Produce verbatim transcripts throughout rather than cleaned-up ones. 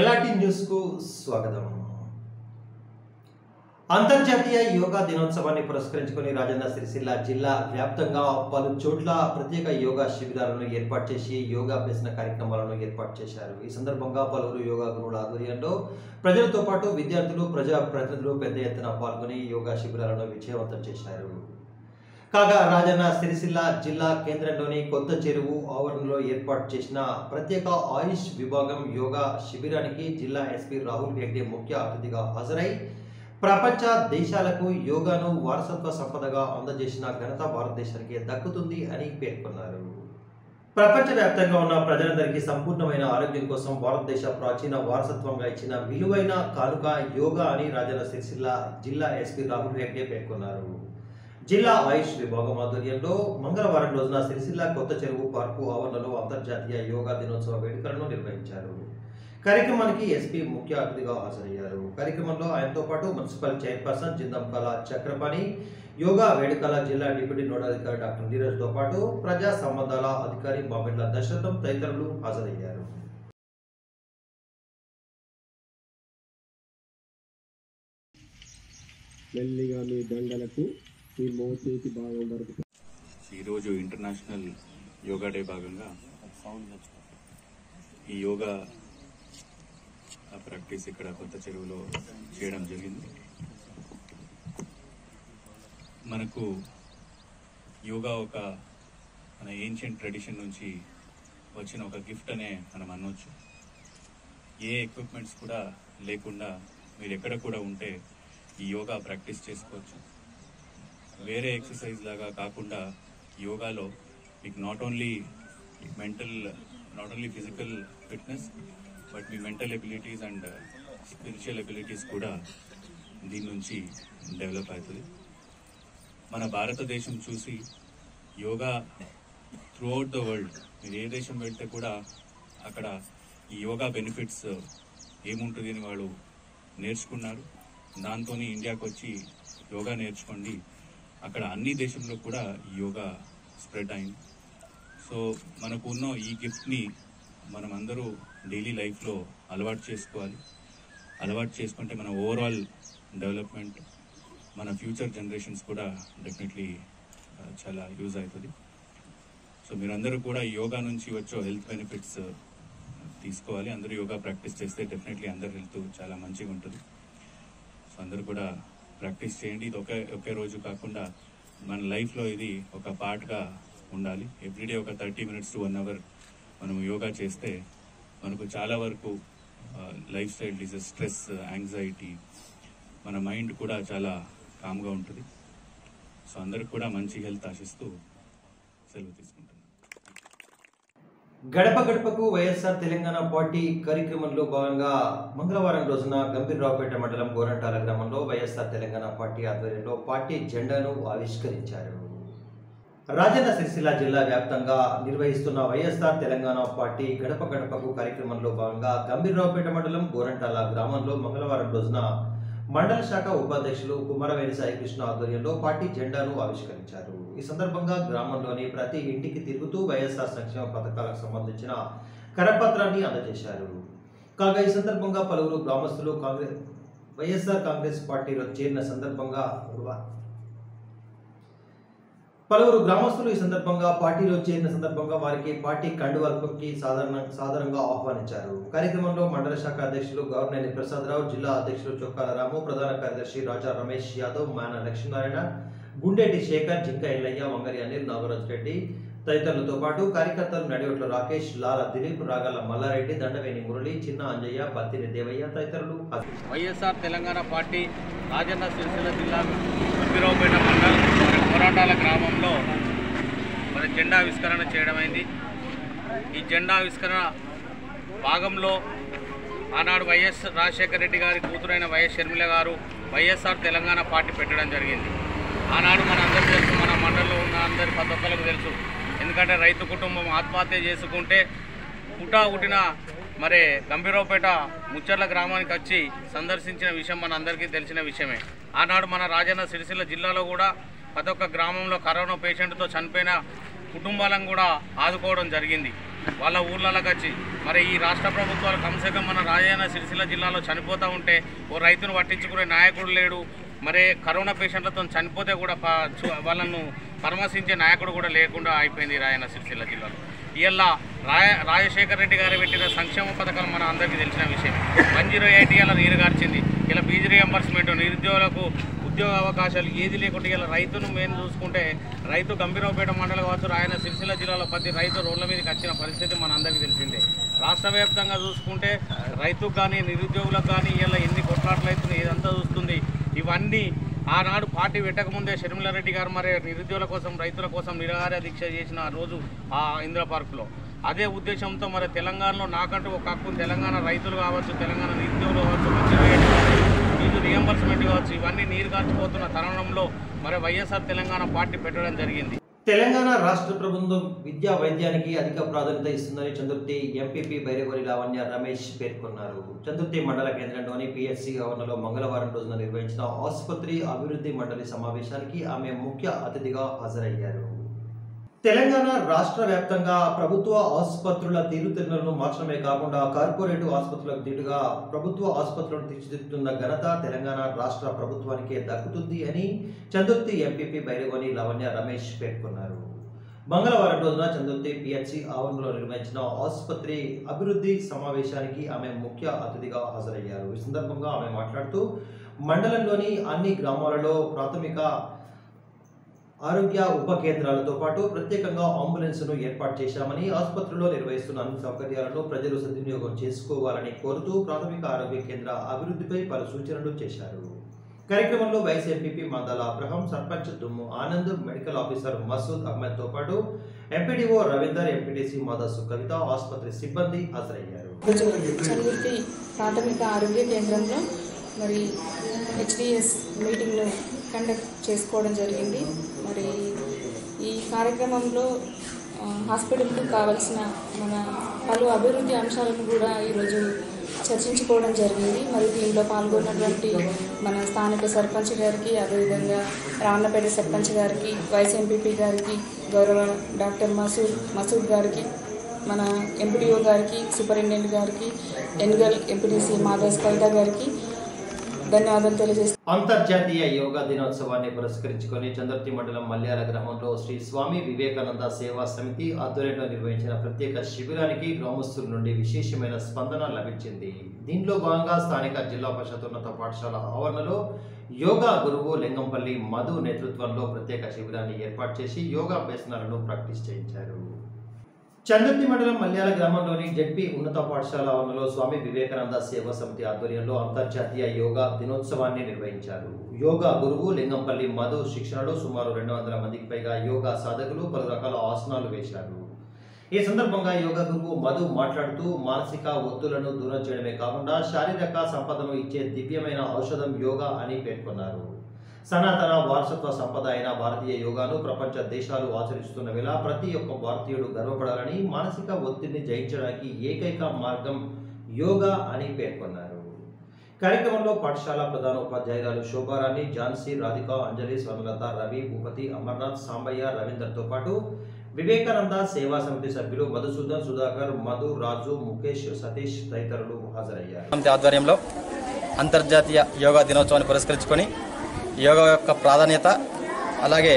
LRT news కు స్వాగతం। అంతర్జాతీయ యోగా దినోత్సవాన్ని పురస్కరించుకొని రాజన్న సిరిసిల్ల జిల్లా వ్యాప్తంగా పలు చోట్ల ప్రత్యేక యోగా శిబిరాలను ఏర్పాటు చేసి యోగా అభ్యసన కార్యక్రమాలను ఏర్పాటు చేశారు। ఈ సందర్భంగా పలువురు యోగా గురువుల ఆధ్వర్యంలో ప్రజలతో పాటు విద్యార్థులు, ప్రజా ప్రతినిధులు పెద్ద ఎత్తున పాల్గొని యోగా శిబిరాలను విజయవంతం చేశారు। కాగా రాజన్న సిరిసిల్ల జిల్లా కేంద్రంలోని కొత్త చెరువు ఆవరణలో ఏర్పాటు చేసిన ప్రత్యేక ఆయుష్ విభాగం యోగా శిబిరానికి జిల్లా ఎస్పీ రాహుల్ హెగ్డే ముఖ్య అతిథిగా హాజరై ప్రపంచ దేశాలకు యోగాను వారసత్వ సంపదగా అందజేసిన ఘనత భారతదేశానికి దక్కుతుంది అని పేర్కొన్నారు। ప్రపంచవ్యాప్తంగా ఉన్న ప్రజలందరికీ సంపూర్ణమైన ఆరోగ్యం కోసం భారతదేశ ప్రాచీన వారసత్వంగా ఇచ్చిన విలువైన కానుక యోగా అని రాజన్న సిరిసిల్ల జిల్లా ఎస్పీ రాహుల్ హెగ్డే పేర్కొన్నారు। జిల్లా ఆయుష్ విభాగం ఆధ్వర్యంలో మంగళవారం రోజున సిరిసిల్ల కొత్త చెరువు పార్కు ఆవరణలో అంతర్జాతీయ యోగా దినోత్సవ వేడుకలను నిర్వహించారు। కార్యక్రమానికి ఎస్పీ ముఖ్య అతిథిగా హాజరయ్యారు। కార్యక్రమంలో ఆయనతో పాటు మున్సిపల్ చైర్పర్సన్ జిందంపల చక్రపాణి, యోగా వేడుకల జిల్లా డిప్యూటీ నోడల్ అధికారి డాక్టర్ నీరజ్తో పాటు ప్రజా సంబంధాల అధికారి మామిళ్ళ దశరథం తదితరులు హాజరయ్యారు। ఈరోజు ఇంటర్నేషనల్ యోగా డే భాగంగా ఈ యోగా ప్రాక్టీస్ ఇక్కడ కొత్త చెరువులో చేయడం జరిగింది। మనకు యోగా ఒక మన ఏన్షియంట్ ట్రెడిషన్ నుంచి వచ్చిన ఒక గిఫ్ట్ అనే మనం అనవచ్చు। ఏ ఎక్విప్మెంట్స్ కూడా లేకుండా మీరు ఎక్కడ కూడా ఉంటే ఈ యోగా ప్రాక్టీస్ చేసుకోవచ్చు। వేరే ఎక్సర్సైజ్ లాగా కాకుండా యోగాలో మీకు not only mental, not only physical fitness but మీ mental abilities and spiritual abilities కూడా దీని నుంచి డెవలప్ అవుతుంది। మన భారతదేశం చూసి యోగా త్రూఅవుట్ ద వరల్డ్ మీరు ఏ దేశం వెళ్తే కూడా అక్కడ ఈ యోగా బెనిఫిట్స్ ఏముంటుంది అని వాళ్ళు నేర్చుకున్నారు। దాంతో ఇండియాకు వచ్చి యోగా నేర్చుకోండి, అక్కడ అన్ని దేశంలో కూడా యోగా స్ప్రెడ్ అయింది। సో మనకు ఉన్న ఈ గిఫ్ట్ని మనం అందరూ డైలీ లైఫ్లో అలవాటు చేసుకోవాలి। అలవాటు చేసుకుంటే మన ఓవరాల్ డెవలప్మెంట్, మన ఫ్యూచర్ జనరేషన్స్ కూడా డెఫినెట్లీ చాలా యూజ్ అవుతుంది। సో మీరందరూ కూడా యోగా నుంచి వచ్చే హెల్త్ బెనిఫిట్స్ తీసుకోవాలి। అందరూ యోగా ప్రాక్టీస్ చేస్తే డెఫినెట్లీ అందరి హెల్త్ చాలా మంచిగా ఉంటుంది। సో అందరూ కూడా ప్రాక్టీస్ చేయండి। ఇది ఒకే ఒకే రోజు కాకుండా మన లైఫ్లో ఇది ఒక పార్ట్గా ఉండాలి। ఎవ్రీడే ఒక thirty minutes to one hour మనం యోగా చేస్తే మనకు చాలా వరకు life style disease, stress, anxiety, మన మైండ్ కూడా చాలా కామ్గా ఉంటుంది। సో అందరికి కూడా మంచి హెల్త్ ఆశిస్తూ సెలవు తీసుకుంటాం। గడప గడపకు వైఎస్ఆర్ తెలంగాణ పార్టీ కార్యక్రమంలో భాగంగా మంగళవారం రోజున గంభీర్రావుపేట మండలం గోరంటాల గ్రామంలో వైఎస్ఆర్ తెలంగాణ పార్టీ ఆధ్వర్యంలో పార్టీ జెండాను ఆవిష్కరించారు। రాజన్న సిరిసిల్ల జిల్లా వ్యాప్తంగా నిర్వహిస్తున్న వైఎస్ఆర్ తెలంగాణ పార్టీ గడప గడపకు కార్యక్రమంలో భాగంగా గంభీర్రావుపేట మండలం గోరంటాల గ్రామంలో మంగళవారం రోజున మండల శాఖ ఉపాధ్యక్షులు కుమారవేణి సాయికృష్ణ ఆధ్వర్యంలో పార్టీ జెండాను ఆవిష్కరించారు। ఈ సందర్భంగా గ్రామంలోని ప్రతి ఇంటికి తిరుగుతూ వైఎస్ఆర్ సంక్షేమ పథకాలకు సంబంధించిన కరపత్రాన్ని అందజేశారు। కాగా ఈ సందర్భంగా పలువురు గ్రామస్తులు కాంగ్రెస్ వైఎస్ఆర్ కాంగ్రెస్ పార్టీలో చేరిన సందర్భంగా పలువురు గ్రామస్తులు ఈ సందర్భంగా పార్టీలో చేరిన సందర్భంగా వారికి పార్టీ కండువాకి సాధారణ సాధారణంగా ఆహ్వానించారు। కార్యక్రమంలో మండల శాఖ అధ్యక్షులు గౌరనేని ప్రసాదరావు, జిల్లా అధ్యక్షులు చొక్కాల రాము, ప్రధాన కార్యదర్శి రాజా రమేష్ యాదవ్, మాన లక్ష్మీనారాయణ, గుండేటి శేఖర్, జింక ఎల్లయ్య, మంగరి అనిల్, నాగరాజ్ రెడ్డి తదితరులతో పాటు కార్యకర్తలు నడివట్ల రాకేష్, లాల దిలీప్, రాగాల మల్లారెడ్డి, దండవేణి మురళి, చిన్న అంజయ్య, బత్తిని దేవయ్య తదితరులు వైఎస్ఆర్ తెలంగాణ పార్టీ రాజన్న సిరిసిల్ల జిల్లా గంభీరావుపేట మండలం కోరంటాల గ్రామంలో మరి జెండా ఆవిష్కరణ చేయడమైంది। ఈ జెండా ఆవిష్కరణ భాగంలో ఆనాడు వైఎస్ రాజశేఖర రెడ్డి గారి కూతురైన వైఎస్ షర్మిల గారు వైఎస్ఆర్ తెలంగాణ పార్టీ పెట్టడం జరిగింది। ఆనాడు మన అందరూ తెలుసు, మన మండలంలో ఉన్న అందరి ప్రతి ఒక్కరికి తెలుసు। ఎందుకంటే రైతు కుటుంబం ఆత్మహత్య చేసుకుంటే పుటా ఉటిన మరి గంభీరావుపేట ముచ్చర్ల గ్రామానికి వచ్చి సందర్శించిన విషయం మన అందరికీ తెలిసిన విషయమే। ఆనాడు మన రాజన్న సిరిసిల్ల జిల్లాలో కూడా ప్రతి ఒక్క గ్రామంలో కరోనా పేషెంట్తో చనిపోయిన కుటుంబాలను కూడా ఆదుకోవడం జరిగింది వాళ్ళ ఊర్లలోకి వచ్చి। మరి ఈ రాష్ట్ర ప్రభుత్వాలు కమసకం మన రాజన్న సిరిసిల్ల జిల్లాలో చనిపోతా ఉంటే ఓ రైతును పట్టించుకునే నాయకుడు లేడు, మరి కరోనా పేషెంట్లతో చనిపోతే కూడా వాళ్ళను పరామర్శించే నాయకుడు కూడా లేకుండా అయిపోయింది రాజన్న సిరిసిల్ల జిల్లాలో। ఇలా రాయ రాజశేఖర్ రెడ్డి గారు పెట్టిన సంక్షేమ పథకాలు మన అందరికీ తెలిసిన విషయం। వన్ జీరో ఎయిట్ ఇలా నీరుగార్చింది, ఇలా ఫీజు రియంబర్స్మెంట్, నిరుద్యోగులకు ఉద్యోగ అవకాశాలు ఏది లేకుండా ఇలా రైతును మేము చూసుకుంటే రైతు గంభీరపేట మండలం కావచ్చు రాయన సిరిసిల్ల జిల్లాలో ప్రతి రైతు రోడ్ల మీదకి వచ్చిన పరిస్థితి మన అందరికీ తెలిసిందే। రాష్ట్ర వ్యాప్తంగా చూసుకుంటే రైతుకు కానీ నిరుద్యోగులకు కానీ ఇలా ఎన్ని కొట్లాట్లు అవుతున్నాయి ఇదంతా చూస్తుంది। ఇవన్నీ ఆనాడు పార్టీ పెట్టకముందే షర్మిలారెడ్డి గారు మరి నిరుద్యోగుల కోసం రైతుల కోసం నిరాహార దీక్ష చేసిన ఆ రోజు ఆ ఇందిరా పార్కులో అదే ఉద్దేశంతో మరి తెలంగాణలో నాకంటూ ఒక హక్కు తెలంగాణ రైతులు కావచ్చు తెలంగాణ నిరుద్యోగులు కావచ్చు మంచి నీరు రియంబర్స్మెంట్ కావచ్చు ఇవన్నీ నీరు కాచిపోతున్న తరుణంలో మరి వైఎస్ఆర్ తెలంగాణ పార్టీ పెట్టడం జరిగింది। తెలంగాణ రాష్ట్ర ప్రభుత్వం విద్యా వైద్యానికి అధిక ప్రాధాన్యత ఇస్తుందని చంద్రుర్తి ఎంపీపీ బైరగోరి లావణ్య రమేష్ పేర్కొన్నారు। చంద్రుర్తి మండల కేంద్రంలోని పిఎస్సి గవర్నర్లో మంగళవారం రోజున నిర్వహించిన ఆసుపత్రి అభివృద్ధి మండలి సమావేశానికి ఆమె ముఖ్య అతిథిగా హాజరయ్యారు। తెలంగాణ రాష్ట్ర వ్యాప్తంగా ప్రభుత్వ ఆసుపత్రుల తీరుతెన్నులను మార్చడమే కాకుండా కార్పొరేటు ఆసుపత్రులకు ధీటుగా ప్రభుత్వ ఆసుపత్రులను తీర్చిదిద్దుతున్న ఘనత తెలంగాణ రాష్ట్ర ప్రభుత్వానికే దక్కుతుంది అని చంద్రుర్తి ఎంపీపీ బైరగోని లావణ్య రమేష్ పేర్కొన్నారు। మంగళవారం రోజున చంద్రుర్తి పిహెచ్సి ఆవరణలో నిర్వహించిన ఆసుపత్రి అభివృద్ధి సమావేశానికి ఆమె ముఖ్య అతిథిగా హాజరయ్యారు। ఈ సందర్భంగా ఆమె మాట్లాడుతూ మండలంలోని అన్ని గ్రామాలలో ప్రాథమిక ఆరోగ్య ఉప కేంద్రాలతో పాటు ప్రత్యేకంగా అంబులెన్స్ను ఏర్పాటు చేశామని ఆసుపత్రిలో నిర్వహిస్తున్న అన్ని సౌకర్యాలను ప్రజలు సద్వినియోగం చేసుకోవాలని కోరుతూ ప్రాథమిక ఆరోగ్య కేంద్ర అభివృద్ధిపై పలు సూచనలు చేశారు। కార్యక్రమంలో vice MPP Mandala Abraham, sarpanch Dummu Anand, medical officer Masood అహ్మద్తో పాటు ఎంపీడీఓ రవీందర్, ఎంపీటీసీ మాదాసు కవిత, ఆసుపత్రి సిబ్బంది హాజరయ్యారు। ప్రాథమిక ఆరోగ్య కేంద్రంలో మరి హెచ్డిఎస్ మీటింగ్ను కండక్ట్ చేసుకోవడం జరిగింది। మరి ఈ కార్యక్రమంలో హాస్పిటల్కు కావాల్సిన మన పలు అభివృద్ధి అంశాలను కూడా ఈరోజు చర్చించుకోవడం జరిగింది। మరి దీనిలో పాల్గొన్నటువంటి మన స్థానిక సర్పంచ్ గారికి, అదేవిధంగా రామన్నపేట సర్పంచ్ గారికి, వైస్ ఎంపీపీ గారికి, గౌరవ డాక్టర్ మసూద్ మసూద్ గారికి, మన ఎంపీడీఓ గారికి, సూపరింటెండెంట్ గారికి, ఎన్గల్ ఎంపీటీసీ మాదాస్ కవిత గారికి ధన్యవాదాలు తెలియజేస్తారు। అంతర్జాతీయ యోగా దినోత్సవాన్ని పురస్కరించుకొని చంద్రుర్తి మండలం మల్యాల గ్రామంలో శ్రీ స్వామి వివేకానంద సేవా సమితి ఆధ్వర్యంలో నిర్వహించిన ప్రత్యేక శిబిరానికి గ్రామస్తుల నుండి విశేషమైన స్పందన లభించింది। దీనిలో భాగంగా స్థానిక జిల్లా పరిషత్ ఉన్నత పాఠశాల ఆవరణలో యోగా గురువు లింగంపల్లి మధు నేతృత్వంలో ప్రత్యేక శిబిరాన్ని ఏర్పాటు చేసి యోగా అభ్యసనాలను ప్రాక్టీస్ చేయించారు। చంద్రుర్తి మండలం మల్యాల గ్రామంలోని జెడ్పీ ఉన్నత పాఠశాల ఆవరణలో స్వామి వివేకానంద సేవా సమితి ఆధ్వర్యంలో అంతర్జాతీయ యోగా దినోత్సవాన్ని నిర్వహించారు। యోగా గురువు లింగంపల్లి మధు శిక్షణలో సుమారు రెండు వందల మందికి పైగా యోగా సాధకులు పలు రకాల ఆసనాలు వేశారు। ఈ సందర్భంగా యోగా గురువు మధు మాట్లాడుతూ మానసిక ఒత్తులను దూరం చేయడమే కాకుండా శారీరక సంపదను ఇచ్చే దివ్యమైన ఔషధం యోగా అని పేర్కొన్నారు। సనాతన వారసత్వ సంపద అయిన భారతీయ యోగాను ప్రపంచ దేశాలు ఆచరిస్తున్న వేళ ప్రతి ఒక్క భారతీయుడు గర్వపడాలని మానసిక ఒత్తిడిని జయించడానికి ఏకైక మార్గం యోగా అని పేర్కొన్నారు। కార్యక్రమంలో పాఠశాల ప్రధాన ఉపాధ్యాయురాలు శోభారాణి, ఝాన్సీ, రాధిక, అంజలి, స్వర్ణలత, రవి, భూపతి, అమర్నాథ్, సాంబయ్య, రవీందర్తో పాటు వివేకానంద సేవా సమితి సభ్యులు మధుసూదన్, సుధాకర్, మధు, రాజు, ముఖేష్, సతీష్ తదితరులు హాజరయ్యారు। ఆధ్వర్యంలో అంతర్జాతీయ యోగా దినోత్సవాన్ని పురస్కరించుకొని యోగా యొక్క ప్రాధాన్యత, అలాగే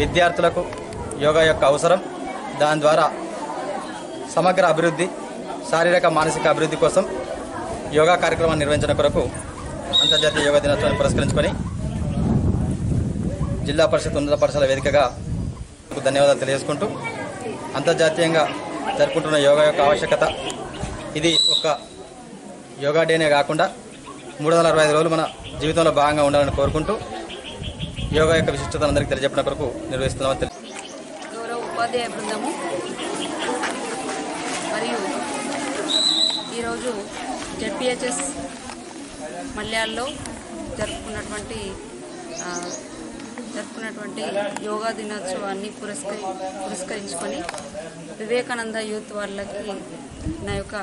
విద్యార్థులకు యోగా యొక్క అవసరం, దాని ద్వారా సమగ్ర అభివృద్ధి, శారీరక మానసిక అభివృద్ధి కోసం యోగా కార్యక్రమాన్ని నిర్వహించడం కొరకు అంతర్జాతీయ యోగా దినోత్సవాన్ని పురస్కరించుకొని జిల్లా పరిషత్ ఉన్నత పాఠశాల వేదికగా ధన్యవాదాలు తెలియజేసుకుంటూ అంతర్జాతీయంగా జరుపుకుంటున్న యోగా యొక్క ఆవశ్యకత, ఇది ఒక యోగా డేనే కాకుండా మూడు వందల అరవై ఐదు రోజులు మన జీవితంలో భాగంగా ఉండాలని కోరుకుంటూ యోగా యొక్క విశిష్టతను అందరికీ తెలియజెప్పడం కొరకు నిర్వహిస్తున్నామని తెలుసు। గౌరవ ఉపాధ్యాయ బృందము మరియు ఈరోజు జెడ్పిహెచ్ఎస్ మల్యాల్లో జరుపుకున్నటువంటి జరుపుకున్నటువంటి యోగా దినోత్సవాన్ని పురస్కరి పురస్కరించుకొని వివేకానంద యూత్ వాళ్ళకి నా యొక్క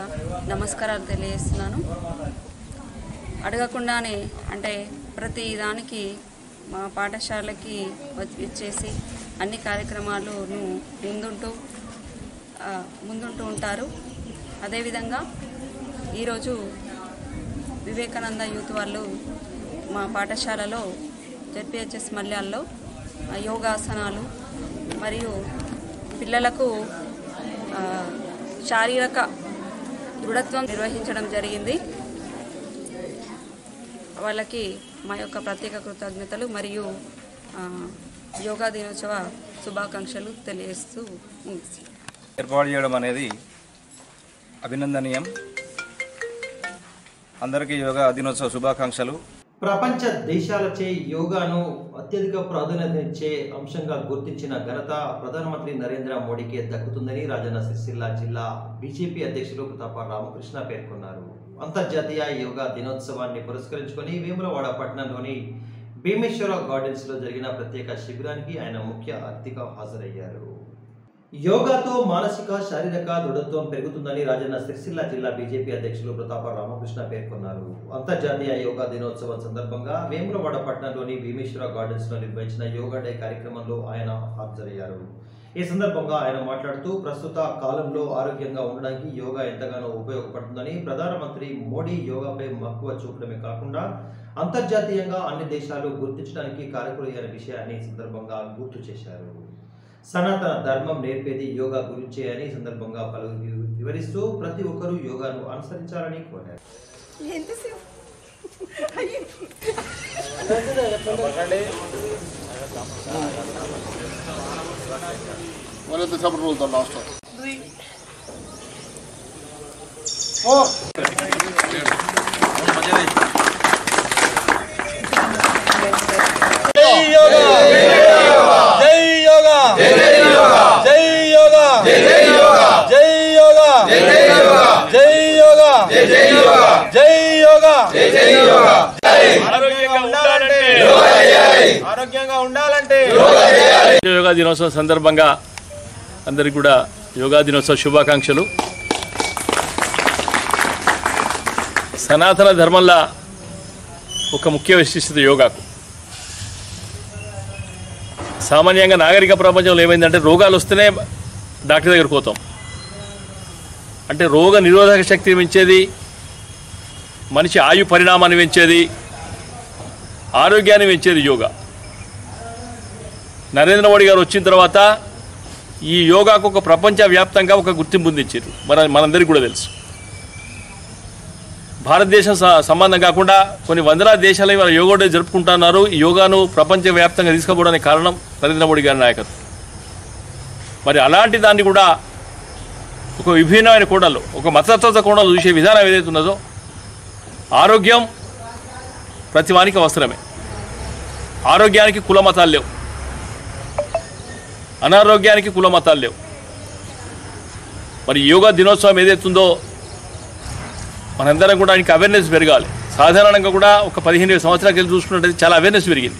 నమస్కారాలు తెలియజేస్తున్నాను। అడగకుండానే అంటే ప్రతి దానికి మా పాఠశాలకి వచ్చేసి అన్ని కార్యక్రమాలను ముందుంటూ ముందుంటూ ఉంటారు। అదే విధంగా ఈ రోజు వివేకానంద యూత్ వాళ్ళు మా పాఠశాలలో జెడ్పిహెచ్ఎస్ మల్లాల్లో యోగాసనాలు మరియు పిల్లలకు శారీరక దృఢత్వం నిర్వహించడం జరిగింది। వాళ్ళకి మా యొక్క ప్రత్యేక కృతజ్ఞతలు మరియు యోగా దినోత్సవ శుభాకాంక్షలు తెలియజేస్తూ ఏర్పాటు చేయడం అనేది అభినందనీయం। అందరికీ యోగా దినోత్సవ శుభాకాంక్షలు। ప్రపంచ దేశాలచే యోగాను అత్యధిక ప్రాధాన్యత ఇచ్చే అంశంగా గుర్తించిన ఘనత ప్రధానమంత్రి నరేంద్ర మోడీకి దక్కుతుందని రాజన్న సిరిసిల్ల జిల్లా బీజేపీ అధ్యక్షులు ప్రతాప రామకృష్ణ పేర్కొన్నారు। అంతర్జాతీయ యోగా దినోత్సవాన్ని పురస్కరించుకొని వేములవాడ పట్టణంలోని భీమేశ్వర గార్డెన్స్లో జరిగిన ప్రత్యేక శిబిరానికి ఆయన ముఖ్య అతిథిగా హాజరయ్యారు। యోగాతో మానసిక శారీరక దృఢత్వం పెరుగుతుందని రాజన్న సిరిసిల్ల జిల్లా బీజేపీ అధ్యక్షులు ప్రతాప రామకృష్ణ పేర్కొన్నారు। అంతర్జాతీయ యోగా దినోత్సవం సందర్భంగా వేములవాడ పట్టణంలోని భీమేశ్వర గార్డెన్స్లో నిర్వహించిన యోగా డే కార్యక్రమంలో ఆయన హాజరయ్యారు। ఈ సందర్భంగా ఆయన మాట్లాడుతూ ప్రస్తుత కాలంలో ఆరోగ్యంగా ఉండడానికి యోగా ఎంతగానో ఉపయోగపడుతుందని, ప్రధానమంత్రి మోడీ యోగాపై మక్కువ చూపడమే కాకుండా అంతర్జాతీయంగా అన్ని దేశాలు గుర్తించడానికి కారకులైన విషయాన్ని సందర్భంగా గుర్తు చేశారు। సనాతన ధర్మం నేర్పేది యోగా గురించే అని సందర్భంగా పలువురు వివరిస్తూ ప్రతి ఒక్కరూ యోగాను అనుసరించాలని కోరారు। యోగా దినోత్సవం సందర్భంగా అందరికీ కూడా యోగా దినోత్సవ శుభాకాంక్షలు। సనాతన ధర్మంలో ఒక ముఖ్య విశిష్టత యోగాకు। సామాన్యంగా నాగరిక ప్రపంచంలో ఏమైందంటే రోగాలు వస్తేనే డాక్టర్ దగ్గరికి పోతాం। అంటే రోగ నిరోధక శక్తిని పెంచేది, మనిషి ఆయు పరిణామాన్ని పెంచేది, ఆరోగ్యాన్ని పెంచేది యోగా। నరేంద్ర మోడీ గారు వచ్చిన తర్వాత ఈ యోగాకు ఒక ప్రపంచవ్యాప్తంగా ఒక గుర్తింపు పొందించారు। మన మనందరికీ కూడా తెలుసు, భారతదేశం సంబంధం కాకుండా కొన్ని వందల దేశాలు ఇవాళ యోగా డే జరుపుకుంటున్నారు। ఈ యోగాను ప్రపంచవ్యాప్తంగా తీసుకుపోవడానికి కారణం నరేంద్ర మోడీ గారి నాయకత్వం। మరి అలాంటి దాన్ని కూడా ఒక విభిన్నమైన కోణంలో, ఒక మతతత్వ కోణంలో చూసే విధానం ఏదైతే ఉన్నదో, ఆరోగ్యం ప్రతివానికి అవసరమే। ఆరోగ్యానికి కుల మతాలు లేవు, అనారోగ్యానికి కుల మతాలు లేవు। మరి యోగా దినోత్సవం ఏదైతుందో మనందరం కూడా ఆయనకి అవేర్నెస్ పెరగాలి। సాధారణంగా కూడా ఒక పదిహేను సంవత్సరాల క్రితం చూసుకున్నట్టయితే చాలా అవేర్నెస్ పెరిగింది।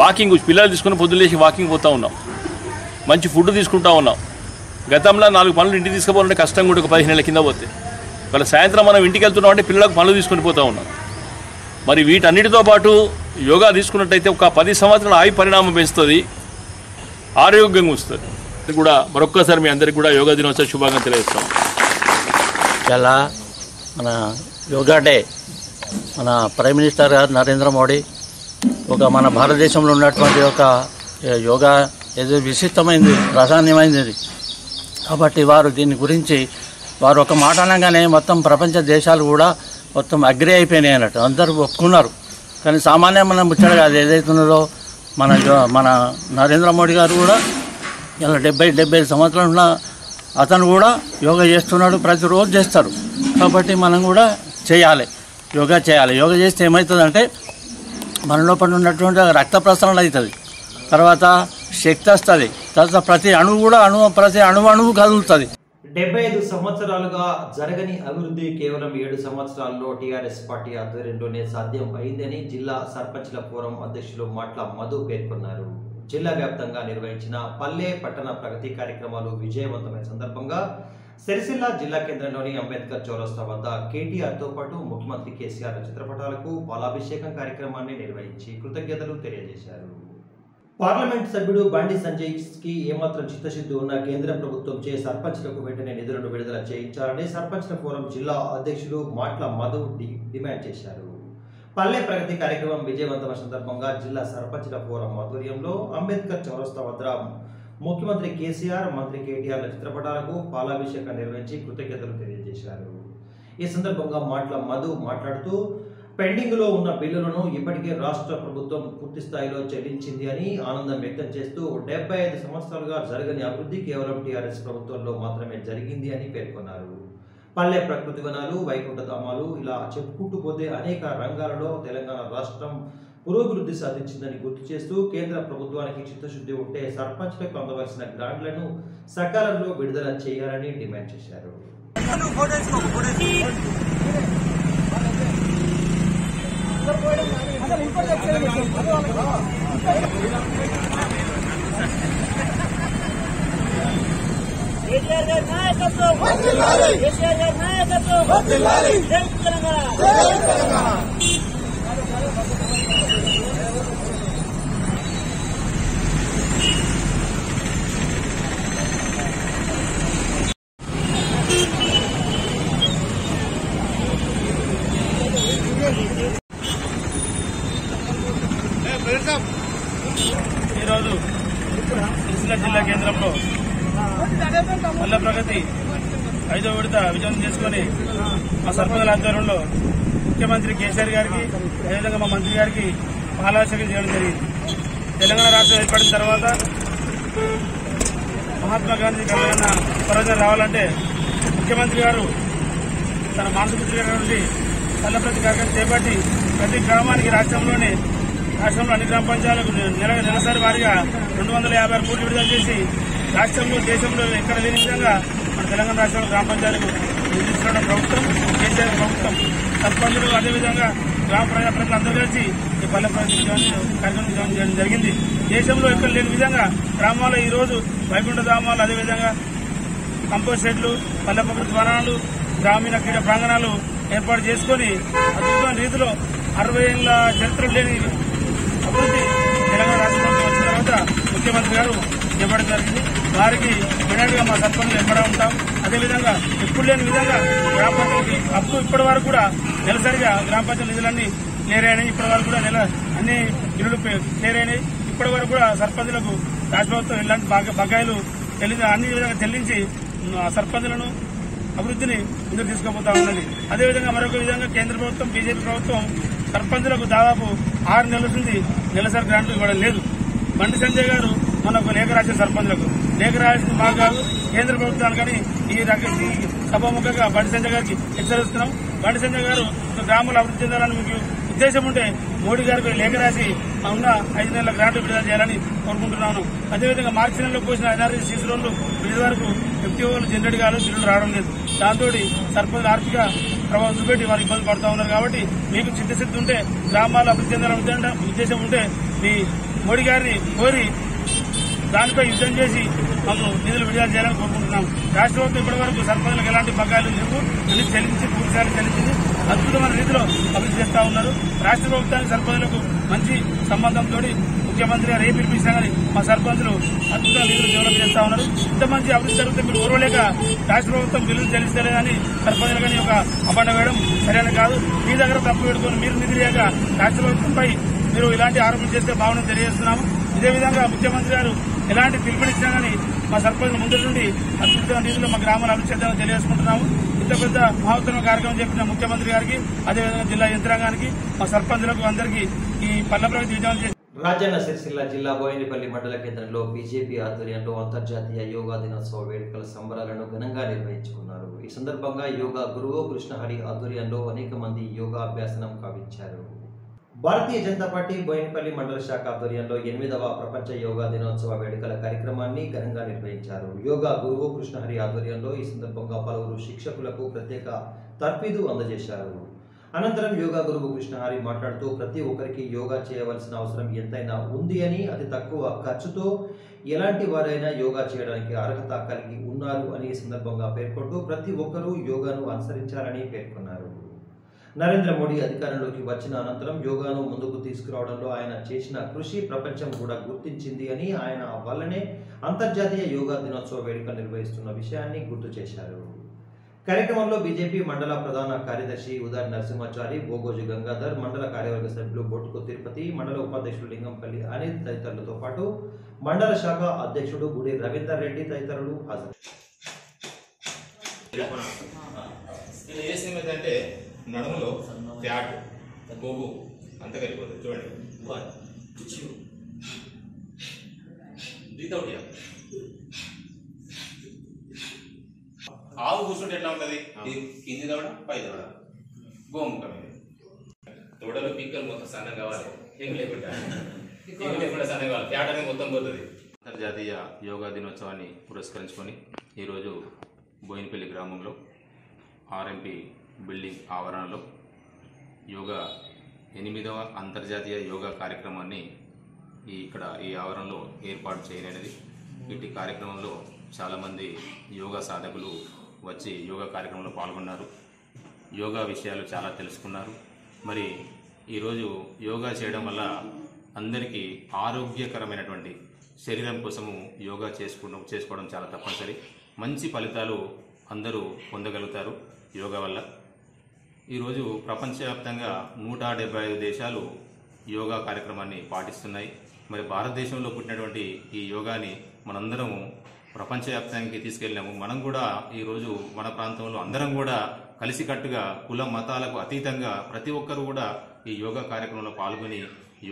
వాకింగ్ పిల్లలు తీసుకుని పొద్దున్న లేచి వాకింగ్ పోతూ ఉన్నాం, మంచి ఫుడ్ తీసుకుంటూ ఉన్నాం। గతంలో నాలుగు పనులు ఇంటికి తీసుకుపోవాలంటే కష్టం కూడా, ఒక పదిహేను ఏళ్ళ కింద పోతే వాళ్ళ సాయంత్రం మనం ఇంటికి వెళ్తున్నాం అంటే పిల్లలకు పనులు తీసుకొని పోతూ ఉన్నాం। మరి వీటన్నిటితో పాటు యోగా తీసుకున్నట్టయితే ఒక పది సంవత్సరాల ఆయు పరిణామం పెంచుతుంది, ఆరోగ్యంగా వస్తుంది కూడా। మరొక్కసారి మీ అందరికీ కూడా యోగా దినోత్సవ శుభాకాంక్షలు తెలియజేస్తాం। చాలా మన యోగా డే మన ప్రైమ్ మినిస్టర్ గారు నరేంద్ర మోడీ ఒక మన భారతదేశంలో ఉన్నటువంటి ఒక యోగా ఏదో విశిష్టమైనది, ప్రాధాన్యమైనది। కాబట్టి వారు దీని గురించి వారు ఒక మాట అనగానే మొత్తం ప్రపంచ దేశాలు కూడా మొత్తం అగ్రి అయిపోయినాయి అన్నట్టు, అందరూ ఒప్పుకున్నారు। కానీ సామాన్యమైన ముచ్చట కాదు, ఏదైతున్నదో మన మన నరేంద్ర మోడీ గారు కూడా ఇలా డెబ్బై డెబ్బై ఐదు సంవత్సరాలు ఉన్న అతను కూడా యోగా చేస్తున్నాడు, ప్రతిరోజు చేస్తారు। కాబట్టి మనం కూడా చేయాలి, యోగా చేయాలి। యోగా చేస్తే ఏమవుతుందంటే మన లోపల ఉన్నటువంటి రక్త ప్రసరణ అవుతుంది, తర్వాత శక్తి వస్తుంది, తర్వాత ప్రతి అణువు కూడా అణువు ప్రతి అణువు అణువు కదులుతుంది। డెబ్బై ఐదు సంవత్సరాలుగా జరగని అభివృద్ధి కేవలం ఏడు సంవత్సరాల్లో టీఆర్ఎస్ పార్టీ ఆధ్వర్యంలోనే సాధ్యం అయిందని జిల్లా సర్పంచ్ల ఫోరం అధ్యక్షులు మాట్ల మధు పేర్కొన్నారు। జిల్లా వ్యాప్తంగా నిర్వహించిన పల్లె పట్టణ ప్రగతి కార్యక్రమాలు విజయవంతమైన సందర్భంగా సిరిసిల్ల జిల్లా కేంద్రంలోని అంబేద్కర్ చౌరస్తా వద్ద కేటీఆర్తో పాటు ముఖ్యమంత్రి కేసీఆర్ చిత్రపటాలకు పాలాభిషేకం కార్యక్రమాన్ని నిర్వహించి కృతజ్ఞతలు తెలియజేశారు। పార్లమెంట్ సభ్యుడు బండి సంజయ్కి ఏమాత్రం చిత్తశుద్ధి ఉన్నా కేంద్ర ప్రభుత్వం చే సర్పంచ్లకు వెంటనే నిధులను విడుదల చేయించాలని సర్పంచ్ల ఫోరం జిల్లా అధ్యక్షుడు మాట్ల మధు డిమాండ్ చేశారు. పల్లె ప్రగతి కార్యక్రమం విజయవంతం సందర్భంగా జిల్లా సర్పంచ్ల ఫోరం ఆధ్వర్యంలో అంబేద్కర్ చౌరస్తా వద్ద ముఖ్యమంత్రి కేసీఆర్, మంత్రి కేటీఆర్ల చిత్రపటాలకు పాలాభిషేకం నిర్వహించి కృతజ్ఞతలు తెలియజేశారు. ఈ సందర్భంగా మాట్ల మధు మాట్లాడుతూ పెండింగ్లో ఉన్న బిల్లులను ఇప్పటికే రాష్ట్ర ప్రభుత్వం పూర్తి స్థాయిలో చెల్లించింది అని ఆనందం వ్యక్తం చేస్తూ డెబ్బై ఐదు సంవత్సరాలుగా జరగని అభివృద్ధి కేవలం టీఆర్ఎస్ ప్రభుత్వంలో మాత్రమే జరిగింది అని పేర్కొన్నారు. పల్లె ప్రకృతి వనాలు, వైకుంఠధామాలు ఇలా చెప్పుకుంటూ పోతే అనేక రంగాలలో తెలంగాణ రాష్ట్రం పురోభివృద్ధి సాధించిందని గుర్తు చేస్తూ కేంద్ర ప్రభుత్వానికి చిత్తశుద్ధి ఉంటే సర్పంచ్లకు అందవలసిన గ్రాంట్లను సకాలంలో విడుదల చేయాలని డిమాండ్ చేశారు. ఈరోజు సిరిసిల్ల జిల్లా కేంద్రంలో పల్లె ప్రగతి ఐదో విడత విజయం చేసుకుని మా సర్పంచుల ఆధ్వర్యంలో ముఖ్యమంత్రి కేసీఆర్ గారికి, అదేవిధంగా మా మంత్రి గారికి పాలాభిషేకం చేయడం జరిగింది. తెలంగాణ రాష్ట్రం ఏర్పడిన తర్వాత మహాత్మా గాంధీ కన్నా ప్రయోజనం రావాలంటే ముఖ్యమంత్రి గారు తన మానసపుత్రి గారి నుండి పల్లె ప్రగతి కార్యక్రమం చేపట్టి ప్రతి గ్రామానికి రాష్ట్రంలోని రాష్ట్రంలో అన్ని గ్రామ పంచాయతీలకు నెల నెలసరి వారిగా రెండు వందల యాభై ఆరు కోట్లు విడుదల చేసి రాష్ట్రంలో దేశంలో ఎక్కడ లేని విధంగా మన తెలంగాణ రాష్ట్రంలో గ్రామ పంచాయతీలకు నిర్మిస్తున్న ప్రభుత్వం కేసీఆర్ ప్రభుత్వం. సర్పంచులు అదేవిధంగా గ్రామ ప్రజాప్రతినిధులు అందరూ కలిసి ఈ పల్లె ప్రగతి కార్యక్రమం చేయడం జరిగింది. దేశంలో ఎక్కడ లేని విధంగా గ్రామాల్లో ఈరోజు వైకుంఠ ధామాలు, అదేవిధంగా కంపోస్ట్ షెడ్లు, పల్లె ప్రకృతి వనాలు, గ్రామీణ క్రీడా ప్రాంగణాలు ఏర్పాటు చేసుకుని అద్భుతమైన రీతిలో అరవై ఏళ్ల చరిత్ర లేని అభివృద్ధి తెలంగాణ రాష్ట్రంలో వచ్చిన తర్వాత ముఖ్యమంత్రి గారు ఇవ్వడం జరిగింది. వారికి వినగా మా సర్పంచులు ఇవ్వడం ఉంటాం. అదేవిధంగా ఎప్పుడు లేని విధంగా గ్రామ పంచాయతీ అప్పుడు ఇప్పటి వరకు కూడా నెలసరిగా గ్రామ పంచాయతీ నిధులన్నీ క్లియరైనాయి. ఇప్పటి వరకు కూడా నెల అన్ని బిల్లులు క్లియరైనాయి. ఇప్పటి వరకు కూడా సర్పంచులకు రాష్ట్ర ప్రభుత్వం ఇలాంటి బకాయిలు చెల్లి అన్ని విధంగా చెల్లించి సర్పంచులను అభివృద్ధిని ముందుకు తీసుకుపోతా ఉన్నది. అదేవిధంగా మరొక విధంగా కేంద్ర ప్రభుత్వం, బీజేపీ ప్రభుత్వం సర్పంచులకు దాదాపు ఆరు నెలల నుండి నెలసరి గ్రాంట్లు ఇవ్వడం లేదు. బండి సంజయ్ గారు మనకు లేఖ రాసిన సర్పంచులకు లేఖ రాసిన మాకు కాదు కేంద్ర ప్రభుత్వాలు కానీ ఈ రకంగా సభాముఖంగా బండి సంజయ్ గారికి హెచ్చరిస్తున్నాం. బండి సంజయ్ గారు గ్రామాలు అభివృద్ధి చెందాలని మీకు ఉద్దేశం ఉంటే మోడీ గారికి లేఖ రాసి ఉన్న ఐదు నెలల గ్రాంట్లు విడుదల చేయాలని కోరుకుంటున్నాను. అదేవిధంగా మార్చి నెలలో పోసిన ఎన్ఆర్ఈ సీసీ లోన్లు విడుదల వరకు ఫిఫ్టీ ఓవర్లు జనరేట్ కాదు, బిల్లులు రావడం లేదు. దాంతో సర్పంచులు ఆర్థిక ప్రభావం చూపెట్టి వారు ఇబ్బంది పడుతూ ఉన్నారు. కాబట్టి మీకు చిత్తశుద్ధి ఉంటే, గ్రామాల అభివృద్ధి చెందాలనే ఉద్దేశం ఉంటే మీ మోడీ గారిని కోరి దానిపై యుద్ధం చేసి మాకు నిధులు విడుదల చేయాలని కోరుకుంటున్నాం. రాష్ట్ర ప్రభుత్వం ఇప్పటి వరకు సర్పంచులకు ఎలాంటి బకాయిలు లేవు, అన్ని చెల్లించి పూర్తిసారి చెల్లించింది. అద్భుతమైన రీతిలో అభివృద్ధి చేస్తా ఉన్నారు. రాష్ట్ర ప్రభుత్వానికి సర్పంచులకు మంచి సంబంధంతో ముఖ్యమంత్రి గారు ఏ పిలిపించినా కానీ మా సర్పంచులు అద్భుతమైన రీతిలో డెవలప్ చేస్తా ఉన్నారు. ఇంత మంచి అభివృద్ధి జరిగితే మీరు ఓర్వలేక రాష్ట్ర ప్రభుత్వం బిల్లులు చెల్లిస్తలేదని సర్పంచులు కానీ ఒక అభండ వేయడం సరైన కాదు. మీ దగ్గర తప్పు పెట్టుకుని మీరు నిధులు లేక రాష్ట్ర ప్రభుత్వంపై మీరు ఇలాంటి ఆరోపణలు చేస్తే భావన తెలియజేస్తున్నాము. ఇదేవిధంగా ముఖ్యమంత్రి గారు ఎలాంటి పిలుపునిచ్చినా కానీ మా సర్పంచుల ముందు నుండి అద్భుతమైన రీతిలో మా గ్రామాలు అభివృద్ధి చేద్దామని తెలియజేసుకుంటున్నాము. ఇంత పెద్ద మహోత్తమ కార్యక్రమం చెప్పిన ముఖ్యమంత్రి గారికి, అదేవిధంగా జిల్లా యంత్రాంగానికి, మా సర్పంచులకు అందరికీ ఈ పల్లె ప్రగతి విజయం చేసి. రాజన్న సిరిసిల్ల జిల్లా బోయినపల్లి మండల కేంద్రంలో బీజేపీ ఆధ్వర్యంలో అంతర్జాతీయ యోగా దినోత్సవ వేడుకల సంబరాలను ఘనంగా నిర్వహించుకున్నారు. ఈ సందర్భంగా యోగా గురువు కృష్ణహరి ఆధ్వర్యంలో అనేక మంది యోగాభ్యాసనం కావించారు. భారతీయ జనతా పార్టీ బోయినపల్లి మండల శాఖ ఆధ్వర్యంలో ఎనిమిదవ ప్రపంచ యోగా దినోత్సవ వేడుకల కార్యక్రమాన్ని ఘనంగా నిర్వహించారు. యోగా గురువు కృష్ణహరి ఆధ్వర్యంలో ఈ సందర్భంగా పలువురు శిక్షకులకు ప్రత్యేక తర్ఫీదు అందజేశారు. అనంతరం యోగా గురువు కృష్ణహరి మాట్లాడుతూ ప్రతి ఒక్కరికి యోగా చేయవలసిన అవసరం ఎంతైనా ఉంది అని, అతి తక్కువ ఖర్చుతో ఎలాంటి వారైనా యోగా చేయడానికి అర్హత కలిగి ఉన్నారు అని ఈ సందర్భంగా పేర్కొంటూ ప్రతి ఒక్కరూ యోగాను అనుసరించాలని పేర్కొన్నారు. నరేంద్ర మోడీ అధికారంలోకి వచ్చిన అనంతరం యోగాను ముందుకు తీసుకురావడంలో ఆయన చేసిన కృషి ప్రపంచం కూడా గుర్తించింది అని ఆయన వల్లనే అంతర్జాతీయ యోగా దినోత్సవ వేడుకలు నిర్వహిస్తున్న విషయాన్ని గుర్తు చేశారు। కార్యక్రమంలో బీజేపీ మండల ప్రధాన కార్యదర్శి ఉదర్ నరసింహాచారి, బోగోజు గంగాధర్, మండల కార్యవర్గ సభ్యులు బొట్టుకు తిరుపతి, మండల ఉపాధ్యక్షుడు లింగంపల్లి అనిల్ తదితరులతో పాటు మండల శాఖ అధ్యక్షుడు గుడి రవీందర్ రెడ్డి తదితరులు హాజరు। ఆవు కూర్చుంటే ఎట్లా ఉంటుంది, కింది దవడ పై దవడ గోముఖం, ఇది తోడలు పీకలు మొత్తం సన్నం కావాలి, ఎంగు లేకుండా ఎంగు లేకుండా సన్నం కావాలి, తేట అనేది మొత్తం పోతుంది। అంతర్జాతీయ యోగా దినోత్సవాన్ని పురస్కరించుకొని ఈరోజు బోయినపల్లి గ్రామంలో ఆర్ఎంపి బిల్డింగ్ ఆవరణలో యోగా ఎనిమిదవ అంతర్జాతీయ యోగా కార్యక్రమాన్ని ఈ ఇక్కడ ఈ ఆవరణలో ఏర్పాటు చేయనది। ఇట్టి కార్యక్రమంలో చాలామంది యోగా సాధకులు వచ్చి యోగా కార్యక్రమంలో పాల్గొన్నారు, యోగా విషయాలు చాలా తెలుసుకున్నారు। మరి ఈరోజు యోగా చేయడం వల్ల అందరికీ ఆరోగ్యకరమైనటువంటి శరీరం కోసము యోగా చేసుకోవడం చేసుకోవడం చాలా తప్పనిసరి। మంచి ఫలితాలు అందరూ పొందగలుగుతారు యోగా వల్ల। ఈరోజు ప్రపంచవ్యాప్తంగా నూట డెబ్బై ఐదు దేశాలు యోగా కార్యక్రమాన్ని పాటిస్తున్నాయి। మరి భారతదేశంలో పుట్టినటువంటి ఈ యోగాని మనందరము ప్రపంచవ్యాప్తానికి తీసుకెళ్ళాము। మనం కూడా ఈరోజు మన ప్రాంతంలో అందరం కూడా కలిసికట్టుగా కుల మతాలకు అతీతంగా ప్రతి ఒక్కరూ కూడా ఈ యోగా కార్యక్రమంలో పాల్గొని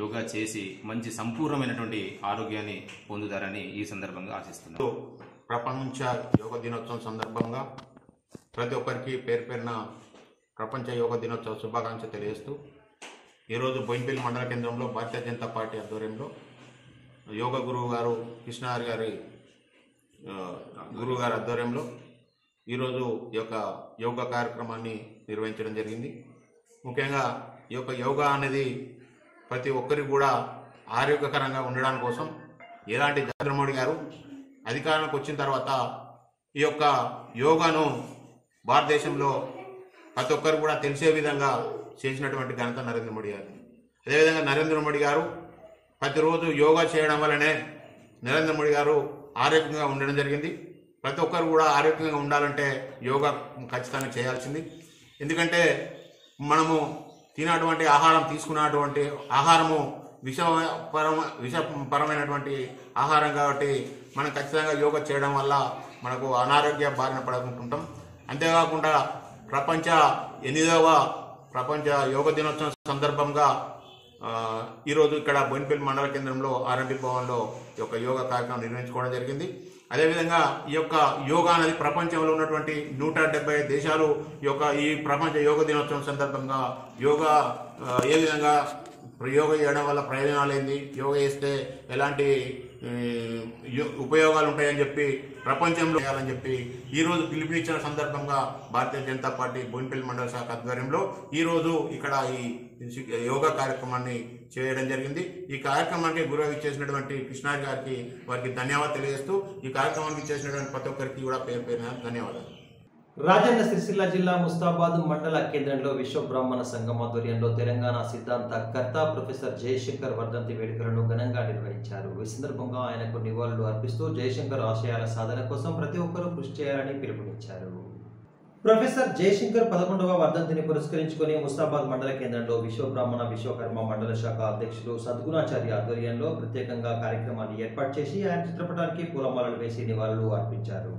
యోగా చేసి మంచి సంపూర్ణమైనటువంటి ఆరోగ్యాన్ని పొందుతారని ఈ సందర్భంగా ఆశిస్తున్నాను। ప్రపంచ యోగా దినోత్సవం సందర్భంగా ప్రతి ఒక్కరికి పేరు పేరున ప్రపంచ యోగా దినోత్సవ శుభాకాంక్షలు తెలియజేస్తూ ఈరోజు బోయినపల్లి మండల కేంద్రంలో భారతీయ జనతా పార్టీ ఆధ్వర్యంలో యోగా గురువు గారు కృష్ణారి గారి గురువు గారి ఆధ్వర్యంలో ఈరోజు ఈ యొక్క యోగా కార్యక్రమాన్ని నిర్వహించడం జరిగింది। ముఖ్యంగా ఈ యొక్క యోగా అనేది ప్రతి ఒక్కరికి కూడా ఆరోగ్యకరంగా ఉండడం కోసం ఎలాంటి నరేంద్ర మోడీ గారు అధికారానికి వచ్చిన తర్వాత ఈ యొక్క యోగాను భారతదేశంలో ప్రతి ఒక్కరు కూడా తెలిసే విధంగా చేసినటువంటి ఘనత నరేంద్ర మోడీ గారు। అదేవిధంగా నరేంద్ర మోడీ గారు ప్రతిరోజు యోగా చేయడం వల్లనే నరేంద్ర మోడీ గారు ఆరోగ్యంగా ఉండడం జరిగింది। ప్రతి ఒక్కరు కూడా ఆరోగ్యంగా ఉండాలంటే యోగా ఖచ్చితంగా చేయాల్సింది, ఎందుకంటే మనము తినటువంటి ఆహారం తీసుకున్నటువంటి ఆహారము విషపరమ విషపరమైనటువంటి ఆహారం కాబట్టి మనం ఖచ్చితంగా యోగా చేయడం వల్ల మనకు అనారోగ్య బారిన పడకుంటుంటాం। అంతేకాకుండా ప్రపంచ ఎనిమిదవ ప్రపంచ యోగా దినోత్సవం సందర్భంగా ఈరోజు ఇక్కడ బోయినపల్లి మండల కేంద్రంలో ఆర్ఎంపి భవన్లో ఈ యొక్క యోగా కార్యక్రమం నిర్వహించుకోవడం జరిగింది। అదేవిధంగా ఈ యొక్క యోగా అనేది ప్రపంచంలో ఉన్నటువంటి నూట డెబ్బై ఐదు దేశాలు ఈ యొక్క ఈ ప్రపంచ యోగా దినోత్సవం సందర్భంగా యోగా ఏ విధంగా యోగా చేయడం వల్ల ప్రయోజనాలు ఏంది, యోగా చేస్తే ఎలాంటి ఉపయోగాలు ఉంటాయని చెప్పి ప్రపంచంలో చేయాలని చెప్పి ఈరోజు పిలుపునిచ్చిన సందర్భంగా భారతీయ జనతా పార్టీ బోయినపల్లి మండల శాఖ ఆధ్వర్యంలో ఈరోజు ఇక్కడ ఈ యోగా కార్యక్రమాన్ని చేయడం జరిగింది। ఈ కార్యక్రమానికి గురువు ఇచ్చేసినటువంటి కృష్ణారి గారికి వారికి ధన్యవాదాలు తెలియజేస్తూ ఈ కార్యక్రమానికి ఇచ్చేసినటువంటి ప్రతి ఒక్కరికి కూడా పేరు పేరున ధన్యవాదాలు। రాజన్న సిరిసిల్ల జిల్లా ముస్తాబాద్ మండల కేంద్రంలో విశ్వ బ్రాహ్మణ సంఘం ఆధ్వర్యంలో తెలంగాణ సిద్ధాంతకర్త ప్రొఫెసర్ జయశంకర్ వర్ధంతి వేడుకలను ఘనంగా నిర్వహించారు। ఈ సందర్భంగా ఆయనకు నివాళులు అర్పిస్తూ జయశంకర్ ఆశయాల సాధన కోసం ప్రతి ఒక్కరూ కృషి చేయాలని పిలుపునిచ్చారు। ప్రొఫెసర్ జయశంకర్ పదకొండవ వర్ధంతిని పురస్కరించుకుని ముస్తాబాద్ మండల కేంద్రంలో విశ్వ బ్రాహ్మణ విశ్వకర్మ మండల శాఖ అధ్యక్షులు సద్గుణాచార్య ఆధ్వర్యంలో ప్రత్యేకంగా కార్యక్రమాన్ని ఏర్పాటు చేసి ఆయన చిత్రపటానికి పూలమాలలు వేసి నివాళులు అర్పించారు।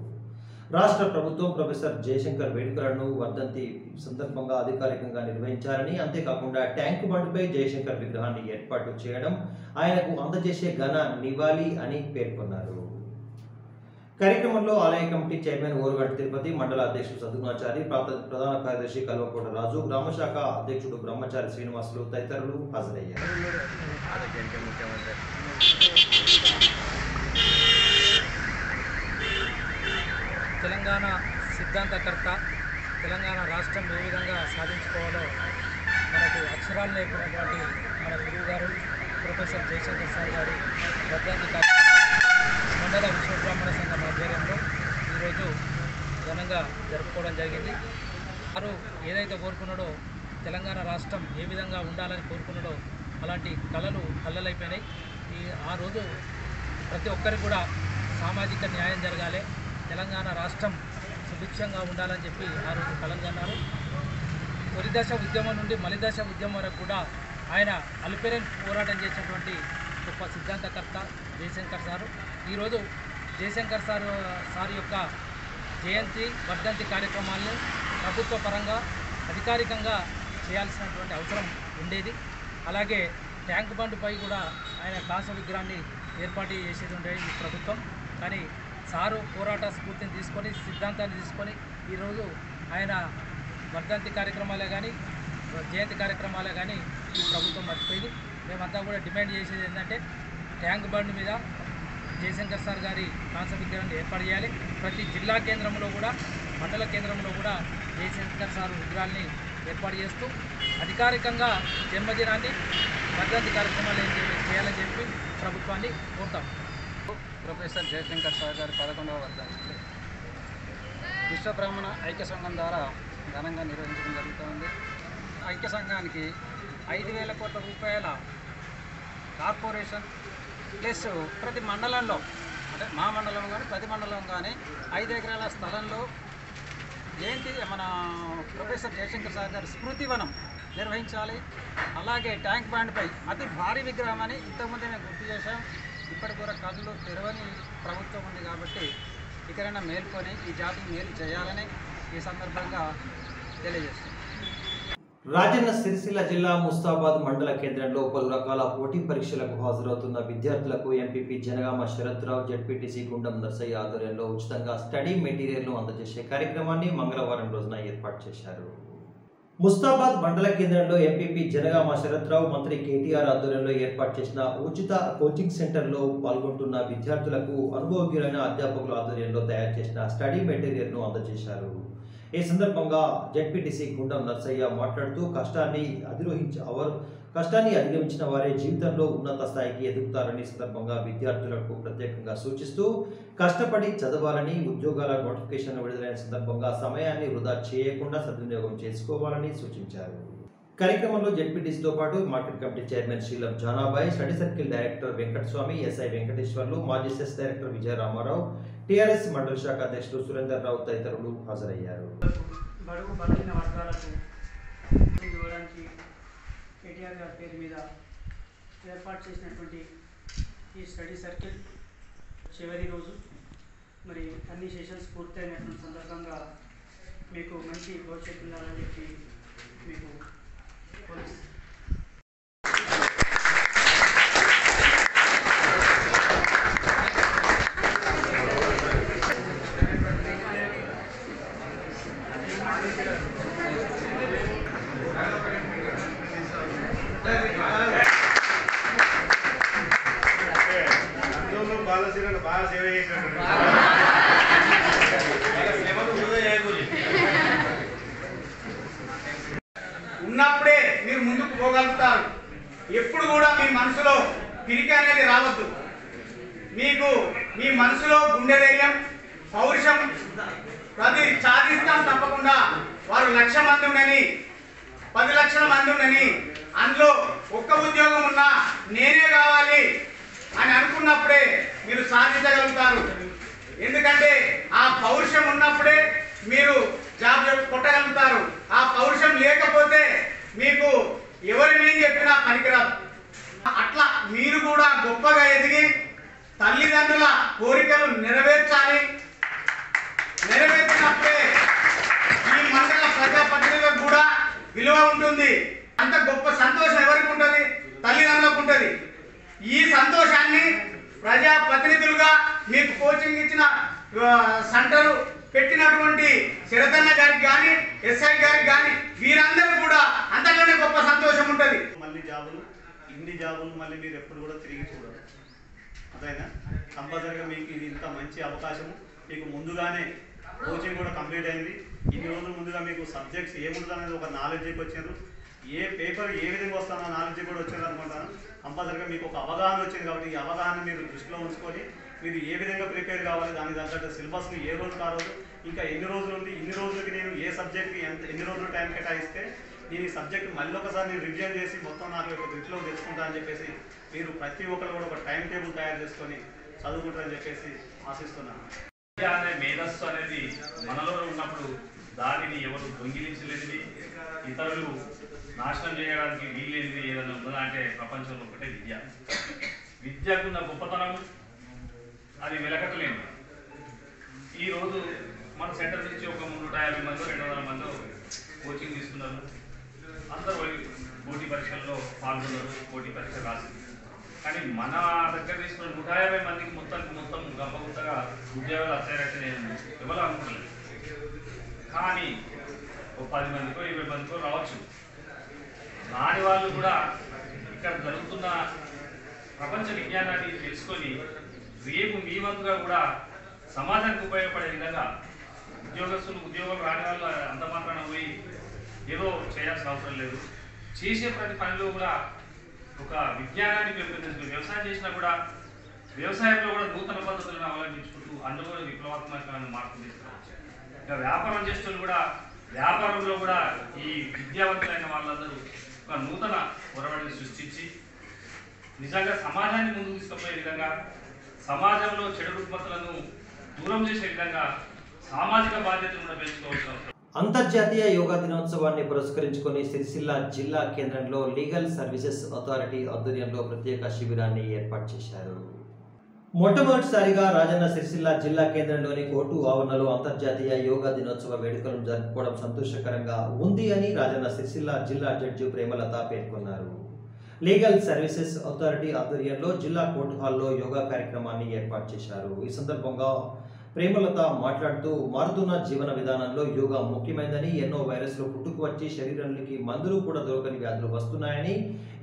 రాష్ట్ర ప్రభుత్వం ప్రొఫెసర్ జయశంకర్ వేడుకలను వర్ధంతి సందర్భంగా అధికారికంగా నిర్వహించాలని, అంతేకాకుండా ట్యాంకు బండ్పై జయశంకర్ విగ్రహాన్ని ఏర్పాటు చేయడం ఆయనకు అందజేసే ఘన నివాళి అని పేర్కొన్నారు। కార్యక్రమంలో ఆలయ కమిటీ చైర్మన్ ఓరుగంట తిరుపతి, మండల అధ్యక్షుడు సద్గుణాచారి, ప్రధాన కార్యదర్శి కల్వకోట రాజు, గ్రామశాఖ అధ్యక్షుడు బ్రహ్మచారి శ్రీనివాసులు తదితరులు హాజరయ్యారు। తెలంగాణ సిద్ధాంతకర్త తెలంగాణ రాష్ట్రం ఏ విధంగా సాధించుకోవాలో మనకు అక్షరాలు నేర్పినటువంటి మన గురువు గారు ప్రొఫెసర్ జయశంకర్ సార్ గారు మండల విశ్వబ్రాహ్మణ సంఘం ఆధ్వర్యంలో ఈరోజు ఘనంగా జరుపుకోవడం జరిగింది। వారు ఏదైతే కోరుకున్నాడో తెలంగాణ రాష్ట్రం ఏ విధంగా ఉండాలని కోరుకున్నాడో అలాంటి కళలు కళ్ళలైపోయినాయి। ఆ రోజు ప్రతి ఒక్కరికి కూడా సామాజిక న్యాయం జరగాలి, తెలంగాణ రాష్ట్రం సుభిక్షంగా ఉండాలని చెప్పి ఆ రోజు కలలుగన్నారు। తొలిదశ ఉద్యమం నుండి మలిదశ ఉద్యమం వరకు కూడా ఆయన అలుపెరని పోరాటం చేసినటువంటి గొప్ప సిద్ధాంతకర్త జయశంకర్ సారు। ఈరోజు జయశంకర్ సారు సార్ యొక్క జయంతి వర్ధంతి కార్యక్రమాలను ప్రభుత్వ పరంగా అధికారికంగా చేయాల్సినటువంటి అవసరం ఉండేది। అలాగే ట్యాంక్ బండ్పై కూడా ఆయన కాంస్య విగ్రహాన్ని ఏర్పాటు చేసేది ఉండేది ఈ ప్రభుత్వం, కానీ సారు పోరాట స్ఫూర్తిని తీసుకొని సిద్ధాంతాన్ని తీసుకొని ఈరోజు ఆయన వర్ధంతి కార్యక్రమాలే కానీ జయంతి కార్యక్రమాలే కానీ ఈ ప్రభుత్వం మర్చిపోయింది। మేమంతా కూడా డిమాండ్ చేసేది ఏంటంటే ట్యాంక్ బండ్ మీద జయశంకర్ సార్ గారి కాంస్య విగ్రహాన్ని ఏర్పాటు చేయాలి, ప్రతి జిల్లా కేంద్రంలో కూడా మండల కేంద్రంలో కూడా జయశంకర్ సార్ విగ్రహాన్ని ఏర్పాటు చేస్తూ అధికారికంగా జన్మదినాన్ని వర్ధంతి కార్యక్రమాలు ఏం చేయాలని చెప్పి ప్రభుత్వాన్ని కోరుతాం। ప్రొఫెసర్ జయశంకర్ సార్ గారి పదకొండవ వర్ధంతి విశ్వ బ్రాహ్మణ ఐక్య సంఘం ద్వారా ఘనంగా నిర్వహించడం జరుగుతుంది। ఐక్య సంఘానికి ఐదు వేల కోట్ల రూపాయల కార్పొరేషన్ ప్లస్ ప్రతి మండలంలో అంటే మా మండలం కానీ ప్రతి మండలం కానీ ఐదు ఎకరాల స్థలంలో జయంతి మన ప్రొఫెసర్ జయశంకర్ సార్ గారి స్మృతివనం నిర్వహించాలి। అలాగే ట్యాంక్ బండ్పై అతి భారీ విగ్రహం అని ఇంతకుముందే మేము గుర్తు చేశాం, ఇప్పటికి కూడా కళ్ళు తెరవని ప్రభుత్వం ఉంది కాబట్టి ఇకరైనా మేల్కొని ఈ జాతికి మేలు చేయాలని ఈ సందర్భంగా తెలియజేస్తాం। రాజన్న సిరిసిల్ల జిల్లా ముస్తాబాద్ మండల కేంద్రంలో పలు రకాల పోటీ పరీక్షలకు హాజరవుతున్న విద్యార్థులకు ఎంపీపీ జనగామ శరత్రావు, జెడ్పీటీసీ గుండం నర్సయ్య ఆధ్వర్యంలో ఉచితంగా స్టడీ మెటీరియల్ను అందజేసే కార్యక్రమాన్ని మంగళవారం రోజున ఏర్పాటు చేశారు। ముస్తాబాద్ మండల కేంద్రంలో ఎంపీపీ జనగామ శరత్రావు, మంత్రి కేటీఆర్ ఆధ్వర్యంలో ఏర్పాటు చేసిన ఉచిత కోచింగ్ సెంటర్లో పాల్గొంటున్న విద్యార్థులకు అనుభవజ్ఞులైన అధ్యాపకుల ఆధ్వర్యంలో తయారు చేసిన స్టడీ మెటీరియల్ను అందజేశారు। ఈ సందర్భంగా జెడ్పీటీసీ గుండం నర్సయ్య మాట్లాడుతూ కష్టాన్ని అధిరోహించ కష్టాన్ని అధిగమించిన వారే జీవితంలో ఉన్నత స్థాయికి ఎదుగుతారని సందర్భంగా విద్యార్థులకు ప్రత్యేకంగా సూచిస్తూ కష్టపడి చదవాలని, ఉద్యోగాల నోటిఫికేషన్ విడుదలైన సందర్భంగా సమయాన్ని వృధా చేయకుండా సద్వినియోగం చేసుకోవాలని సూచించారు। కార్యక్రమంలో జెడ్పీటీసీతో పాటు market committee chairman Srilam Janabai, study circle director Venkataswamy, SI Venkateswarlu, మాజీ cess director Vijaya Ramarao, TRS మండల శాఖ అధ్యక్షులు సురేందర్ రావు తదితరులు హాజరయ్యారు। కేటీఆర్ గారి పేరు మీద ఏర్పాటు చేసినటువంటి ఈ స్టడీ సర్కిల్ చివరి రోజు మరి అన్ని సెషన్స్ పూర్తయినటువంటి సందర్భంగా మీకు మంచి భవిష్యత్తు ఉండాలని చెప్పి మీకు ఉన్నప్పుడే మీరు ముందుకు పోగలుగుతారు। ఎప్పుడు కూడా మీ మనసులో పిరికి అనేది రావద్దు। మీకు మీ మనసులో గుండె ధైర్యం, పౌరుషం ప్రతి సాధిస్తాం తప్పకుండా। వారు లక్ష మంది ఉండని, పది లక్షల మంది ఉండని, అందులో ఒక్క ఉద్యోగం ఉన్నా నేనే కావాలి అని అనుకున్నప్పుడే మీరు సాధించగలుగుతారు। ఎందుకంటే ఆ పౌరుషం ఉన్నప్పుడే మీరు జాబ్ కొట్టగలుగుతారు। ఆ పౌరుషం లేకపోతే మీకు ఎవరినేం చెప్పినా పనికిరాదు। అట్లా మీరు కూడా గొప్పగా ఎదిగి తల్లిదండ్రుల కోరికలు నెరవేర్చాలి। నెరవేర్చినప్పుడే ఈ మండల ప్రజాప్రతినిధులకు కూడా విలువ ఉంటుంది। అంత గొప్ప సంతోషం ఎవరికి ఉంటుంది? తల్లిదండ్రులకు ఉంటుంది। ఈ సంతోషాన్ని ప్రజాప్రతినిధులుగా మీకు కోచింగ్ ఇచ్చిన సెంటరు పెట్టినటువంటి శరతన్న గారికి కానీ ఎస్ఐ గారికి కానీ వీరందరూ కూడా అంతకంటే గొప్ప సంతోషం ఉంటుంది। మళ్ళీ జాబులు ఇన్ని జాబులు మళ్ళీ మీరు ఎప్పుడు కూడా తిరిగి చూడరు, అదైనా కంపల్సరిగా మీకు ఇది ఇంత మంచి అవకాశము మీకు ముందుగానే కోచింగ్ కూడా కంప్లీట్ అయింది। ఇన్ని రోజులు ముందుగా మీకు సబ్జెక్ట్స్ ఏముంటుందనేది ఒక నాలెడ్జ్కి వచ్చారు, ఏ పేపర్ ఏ విధంగా వస్తుందో నాలెడ్జ్ కూడా వచ్చారు అనుకుంటాను। కంపల్సరిగా మీకు ఒక అవగాహన వచ్చింది కాబట్టి ఈ అవగాహన మీరు దృష్టిలో ఉంచుకొని మీరు ఏ విధంగా ప్రిపేర్ కావాలి, దాని తగ్గట్టు సిలబస్ని ఏ రోజు కారోజు ఇంకా ఎన్ని రోజులు ఉంది, ఇన్ని రోజులకి నేను ఏ సబ్జెక్ట్కి ఎంత ఎన్ని రోజులు టైం కేటాయిస్తే दी सब्जेक्ट मल्लोकसारी रिविजन चेसी मोत्तम ग्रिप तेच्चुकुंटाननि मीरु प्रति ओक्करु टाइम टेबल तयारु चेसुकोनि चदुवुकुंटारनि आशिस्तुन्नानु। अने मेधस्सु अनेदी मनलो उन्नप्पुडु दानिनि एवरु दोंगिलिंचलेदि इतरुलु नाशनं चेयडानिकि वील्लेदि एदन्ना उंदा अंटे प्रपंचंलो ओकटे विद्य विद्यकुन्न गोप्पतनं अदि वेलकटलेनु। ई रोजु मन सेंटर नुंचि ఒక मुन्नूट याबై మంది రెండు వందల మంది కోచింగ్ తీసుకున్నారు। అందరూ పోటీ పరీక్షల్లో పాల్గొన్నారు, పోటీ పరీక్ష రాశారు। కానీ మన దగ్గర తీసుకున్న నూట యాభై మందికి మొత్తానికి మొత్తం గంపగుంతగా ఉద్యోగాలు వచ్చాయని నేను ఎవరు అనుకోలేదు। కానీ ఒక పది మందికో ఇరవై మందికో రావచ్చు। నాటి వాళ్ళు కూడా ఇక్కడ జరుగుతున్న ప్రపంచ విజ్ఞానాన్ని తెలుసుకొని రేపు మీ వంతుగా కూడా సమాజానికి ఉపయోగపడే విధంగా ఉద్యోగస్తులు ఉద్యోగం రాని వాళ్ళు అంతమాత్రాన పోయి ఏదో చేయాల్సిన అవసరం లేదు। చేసే ప్రతి పనిలో కూడా ఒక విజ్ఞానాన్ని పెంపొందించుకుని వ్యవసాయం చేసినా కూడా వ్యవసాయంలో కూడా నూతన పద్ధతులను అవలంబించుకుంటూ అందులో విప్లవాత్మకమైన మార్పులు తీసుకురావచ్చు। ఇంకా వ్యాపారం చేస్తున్న కూడా వ్యాపారంలో కూడా ఈ విద్యావంతులైన వాళ్ళందరూ ఒక నూతన ఒరవడిని సృష్టించి నిజంగా సమాజాన్ని ముందుకు తీసుకుపోయే విధంగా సమాజంలో చెడు రుగ్మతలను దూరం చేసే విధంగా సామాజిక బాధ్యతను కూడా పెంచుకోవచ్చు। అంతర్జాతీయ యోగా దినోత్సవాన్ని పురస్కరించుకొని సిరిసిల్ల జిల్లా కేంద్రంలో లీగల్ సర్వీసెస్ అథారిటీ ఆధ్వర్యంలో ప్రత్యేక శిబిరాన్ని ఏర్పాటు చేశారు। మొట్టమొదటిసారిగా రాజన్న సిరిసిల్ల జిల్లా కేంద్రంలోని కోటు ఆవరణలో అంతర్జాతీయ యోగా దినోత్సవ వేడుకలను జరుపుకోవడం సంతోషకరంగా ఉంది అని రాజన్న సిరిసిల్ల జిల్లా జడ్జి ప్రేమలత పేర్కొన్నారు। లీగల్ సర్వీసెస్ అథారిటీ ఆధ్వర్యంలో జిల్లా కోర్టు హాల్లో యోగా కార్యక్రమాన్ని ఏర్పాటు చేశారు। ఈ సందర్భంగా ప్రేమలత మాట్లాడుతూ మారుతున్న జీవన విధానంలో యోగా ముఖ్యమైనదని, ఎన్నో వైరస్లు పుట్టుకు వచ్చి శరీరానికి మందులు కూడా దొరకని వ్యాధులు వస్తున్నాయని,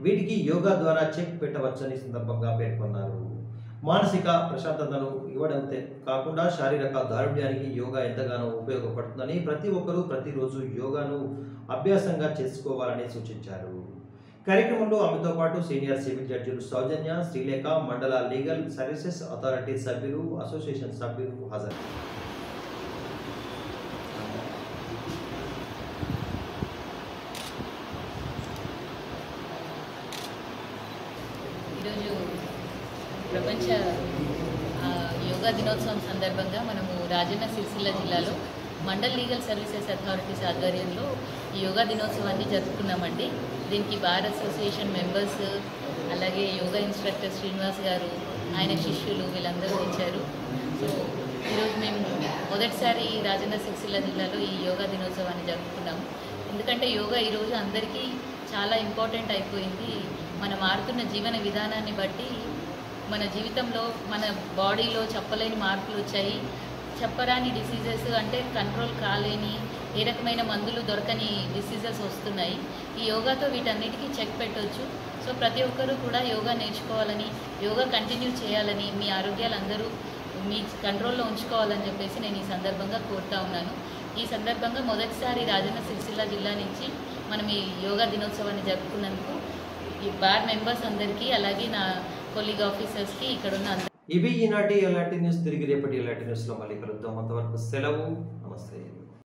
వీటికి యోగా ద్వారా చెక్ పెట్టవచ్చని సందర్భంగా పేర్కొన్నారు। మానసిక ప్రశాంతతను ఇవ్వడం కాకుండా శారీరక దారుణ్యానికి యోగా ఎంతగానో ఉపయోగపడుతుందని, ప్రతి ఒక్కరూ ప్రతిరోజు యోగాను అభ్యాసంగా చేసుకోవాలని సూచించారు। కార్యక్రమంలో ఆమెతో పాటు సీనియర్ సివిల్ జడ్జిలు సౌజన్య, శ్రీలేఖ, మండల లీగల్ సర్వీసెస్ అథారిటీ సభ్యులు, అసోసియేషన్ సభ్యులు హాజరు। ఈరోజు ప్రపంచ యోగా దినోత్సవం సందర్భంగా మనము రాజన్న సిరిసిల్ల జిల్లాలో మండల్ లీగల్ సర్వీసెస్ అథారిటీస్ ఆధ్వర్యంలో ఈ యోగా దినోత్సవాన్ని జరుపుకున్నామండి। దీనికి బార్ అసోసియేషన్ మెంబర్స్, అలాగే యోగా ఇన్స్ట్రక్టర్ శ్రీనివాస్ గారు, ఆయన శిష్యులు వీళ్ళందరూ వచ్చారు। సో ఈరోజు మేము మొదటిసారి రాజన్న సిరిసిల్ల జిల్లాలో ఈ యోగా దినోత్సవాన్ని జరుపుకున్నాము। ఎందుకంటే యోగా ఈరోజు అందరికీ చాలా ఇంపార్టెంట్ అయిపోయింది। మనం మారుతున్న జీవన విధానాన్ని బట్టి మన జీవితంలో మన బాడీలో చెప్పలేని మార్పులు వచ్చాయి। చెప్పరాని డిసీజెస్ అంటే కంట్రోల్ కాలేని, ఏ రకమైన మందులు దొరకని డిసీజెస్ వస్తున్నాయి। ఈ యోగాతో వీటన్నిటికీ చెక్ పెట్టవచ్చు। సో ప్రతి ఒక్కరూ కూడా యోగా నేర్చుకోవాలని, యోగా కంటిన్యూ చేయాలని, మీ ఆరోగ్యాలు అందరూ మీ కంట్రోల్లో ఉంచుకోవాలని చెప్పేసి నేను ఈ సందర్భంగా కోరుతా ఉన్నాను। ఈ సందర్భంగా మొదటిసారి రాజన్న సిరిసిల్ల జిల్లా నుంచి మనం ఈ యోగా దినోత్సవాన్ని జరుపుకున్నందుకు ఈ బార్ మెంబర్స్ అందరికీ, అలాగే నా కొలీగ్ ఆఫీసర్స్కి ఇక్కడున్న ఇవి ఈనాటి ఎలాంటి న్యూస్। తిరిగి రేపటి ఎలాంటి న్యూస్లో మళ్ళీ కలుద్దాం। అంతవరకు సెలవు, నమస్తే।